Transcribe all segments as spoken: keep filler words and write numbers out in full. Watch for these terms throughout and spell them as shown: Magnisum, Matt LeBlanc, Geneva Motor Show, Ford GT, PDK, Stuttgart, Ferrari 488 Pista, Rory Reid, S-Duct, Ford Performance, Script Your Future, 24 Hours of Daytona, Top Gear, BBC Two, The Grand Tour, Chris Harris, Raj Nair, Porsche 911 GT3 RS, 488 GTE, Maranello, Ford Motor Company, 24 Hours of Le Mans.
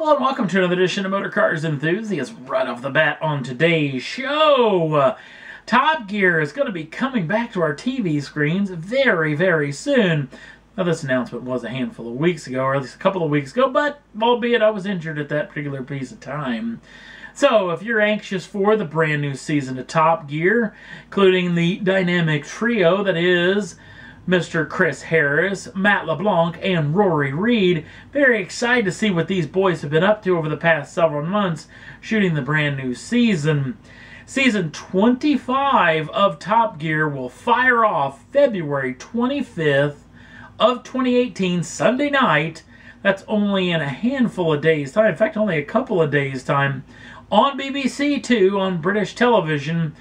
Hello and welcome to another edition of Motor Cars Enthusiast. Right off the bat on today's show, uh, Top Gear is going to be coming back to our T V screens very, very soon. Now, this announcement was a handful of weeks ago, or at least a couple of weeks ago, but albeit I was injured at that particular piece of time. So, if you're anxious for the brand new season of Top Gear, including the dynamic trio that is Mister Chris Harris, Matt LeBlanc, and Rory Reid. Very excited to see what these boys have been up to over the past several months shooting the brand new season. Season twenty-five of Top Gear will fire off February twenty-fifth of twenty eighteen, Sunday night. That's only in a handful of days' time. In fact, only a couple of days' time on B B C two on British television.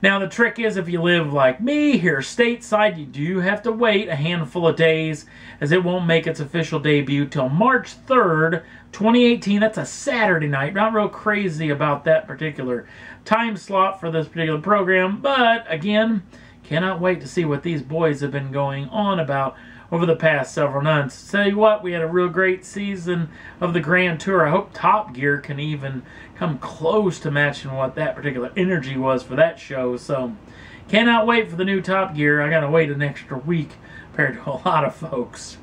Now, the trick is, if you live like me here stateside, you do have to wait a handful of days, as it won't make its official debut till March third, twenty eighteen. That's a Saturday night. Not real crazy about that particular time slot for this particular program, but again, cannot wait to see what these boys have been going on about over the past several months. Tell you what, we had a real great season of the Grand Tour. I hope Top Gear can even come close to matching what that particular energy was for that show. So, cannot wait for the new Top Gear. I gotta wait an extra week compared to a lot of folks.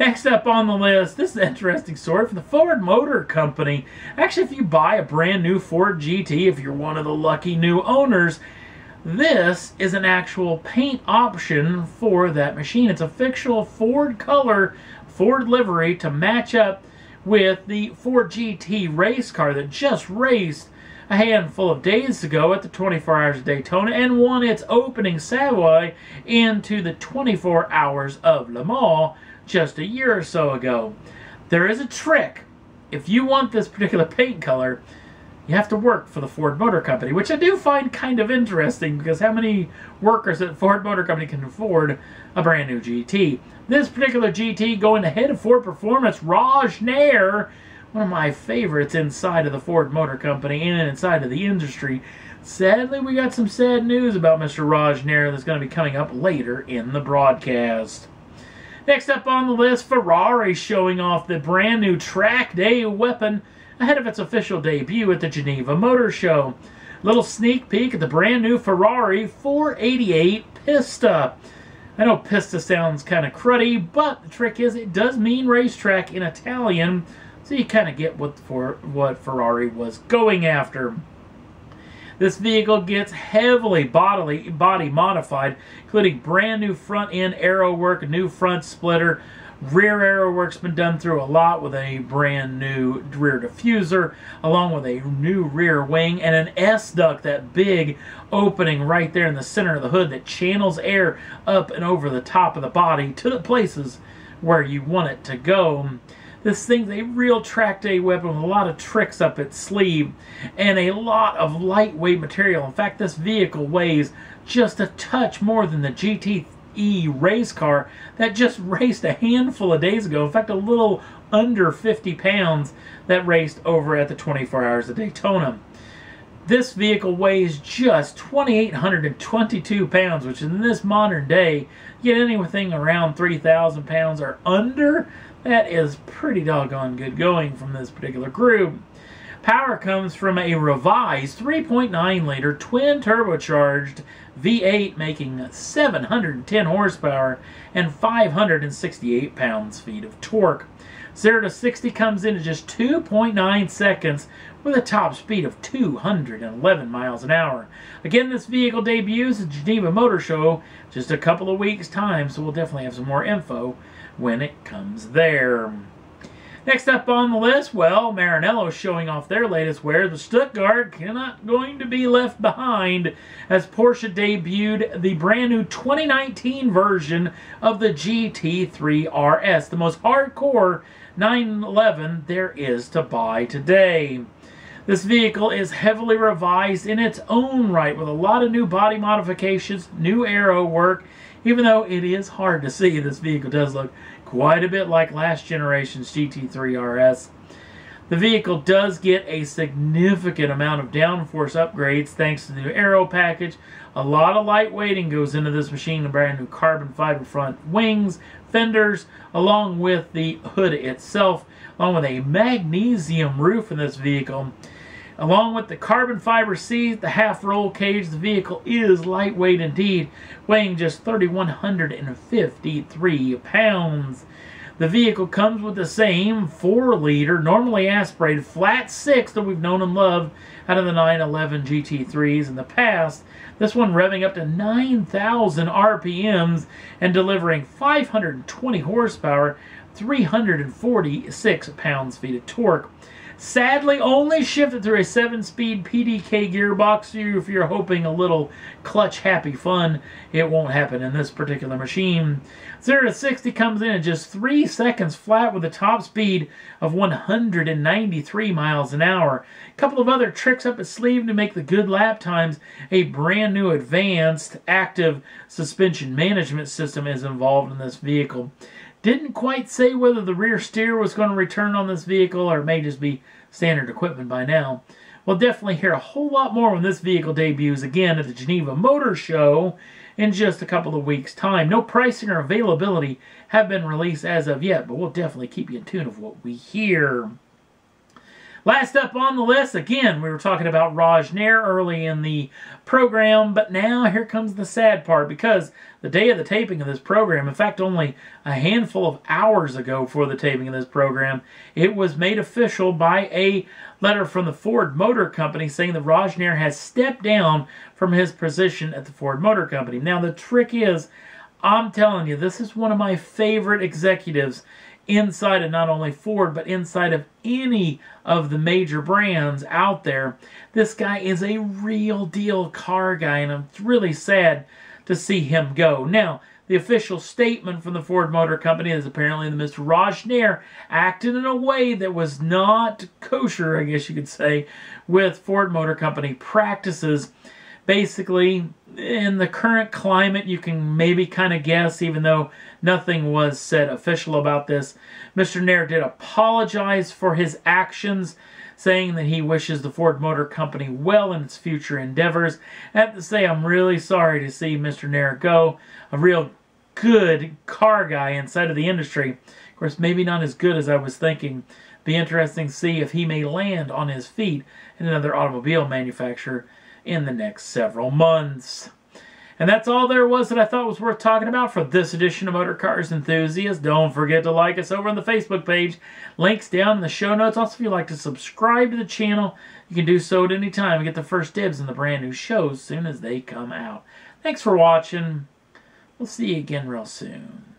Next up on the list, this is an interesting story from the Ford Motor Company. Actually, if you buy a brand new Ford G T, if you're one of the lucky new owners, this is an actual paint option for that machine. It's a fictional Ford color, Ford livery to match up with the Ford G T race car that just raced a handful of days ago at the twenty-four hours of Daytona and won its opening Savoy into the twenty-four hours of Le Mans just a year or so ago. There is a trick. If you want this particular paint color, you have to work for the Ford Motor Company, which I do find kind of interesting, because how many workers at Ford Motor Company can afford a brand new G T? This particular G T going ahead of Ford Performance, Raj Nair, one of my favorites inside of the Ford Motor Company and inside of the industry. Sadly, we got some sad news about Mister Raj Nair that's going to be coming up later in the broadcast. Next up on the list, Ferrari showing off the brand new track day weapon ahead of its official debut at the Geneva Motor Show. Little sneak peek at the brand new Ferrari four eighty-eight Pista. I know Pista sounds kind of cruddy, but the trick is it does mean racetrack in Italian, so you kind of get what, for, what Ferrari was going after. This vehicle gets heavily bodily, body modified, including brand new front end aero work, new front splitter. Rear aero work's been done through a lot with a brand new rear diffuser, along with a new rear wing and an S-Duct, that big opening right there in the center of the hood that channels air up and over the top of the body to the places where you want it to go. This thing's a real track day weapon with a lot of tricks up its sleeve and a lot of lightweight material. In fact, this vehicle weighs just a touch more than the G T E race car that just raced a handful of days ago. In fact, a little under fifty pounds that raced over at the twenty-four hours of Daytona. This vehicle weighs just two thousand eight hundred twenty-two pounds, which in this modern day, you get anything around three thousand pounds or under, that is pretty doggone good going from this particular group. Power comes from a revised three point nine liter twin-turbocharged V eight, making seven hundred ten horsepower and five hundred sixty-eight pounds-feet of torque. zero to sixty comes in at just two point nine seconds with a top speed of two hundred eleven miles an hour. Again, this vehicle debuts at the Geneva Motor Show just a couple of weeks' time, so we'll definitely have some more info when it comes there. Next up on the list, well, Maranello showing off their latest wear. The Stuttgart cannot going to be left behind as Porsche debuted the brand new twenty nineteen version of the G T three R S, the most hardcore nine eleven there is to buy today. This vehicle is heavily revised in its own right with a lot of new body modifications, new aero work. Even though it is hard to see, this vehicle does look quite a bit like last generation's G T three R S. The vehicle does get a significant amount of downforce upgrades thanks to the new aero package. A lot of light weighting goes into this machine, the brand new carbon fiber front wings, fenders, along with the hood itself, along with a magnesium roof in this vehicle. Along with the carbon fiber seat, the half roll cage, the vehicle is lightweight indeed, weighing just three thousand one hundred fifty-three pounds. The vehicle comes with the same four liter, normally aspirated, flat six that we've known and loved out of the nine eleven G T threes in the past. This one revving up to nine thousand R P Ms and delivering five hundred twenty horsepower, three hundred forty-six pounds-feet of torque. Sadly, only shifted through a seven speed P D K gearbox, so if you're hoping a little clutch-happy fun, it won't happen in this particular machine. zero to sixty comes in in just three seconds flat with a top speed of one hundred ninety-three miles an hour. A couple of other tricks up its sleeve to make the good lap times. A brand new advanced active suspension management system is involved in this vehicle. Didn't quite say whether the rear steer was going to return on this vehicle or it may just be standard equipment by now. We'll definitely hear a whole lot more when this vehicle debuts again at the Geneva Motor Show in just a couple of weeks' time. No pricing or availability have been released as of yet, but we'll definitely keep you in tune of what we hear. Last up on the list, again, we were talking about Raj Nair early in the program, but now here comes the sad part, because the day of the taping of this program, in fact only a handful of hours ago for the taping of this program, it was made official by a letter from the Ford Motor Company saying that Raj Nair has stepped down from his position at the Ford Motor Company. Now the trick is, I'm telling you, this is one of my favorite executives inside of not only Ford, but inside of any of the major brands out there. This guy is a real deal car guy, and I'm really sad to see him go. Now, the official statement from the Ford Motor Company is apparently that Mister Raj Nair acted in a way that was not kosher, I guess you could say, with Ford Motor Company practices. Basically, in the current climate, you can maybe kind of guess, even though nothing was said official about this, Mister Nair did apologize for his actions, saying that he wishes the Ford Motor Company well in its future endeavors. I have to say, I'm really sorry to see Mister Nair go, a real good car guy inside of the industry. Of course, maybe not as good as I was thinking. Be interesting to see if he may land on his feet in another automobile manufacturer in the next several months. And that's all there was that I thought was worth talking about for this edition of Motor Cars Enthusiasts. Don't forget to like us over on the Facebook page. Links down in the show notes. Also, if you'd like to subscribe to the channel, you can do so at any time and get the first dibs on the brand new shows as soon as they come out. Thanks for watching. We'll see you again real soon.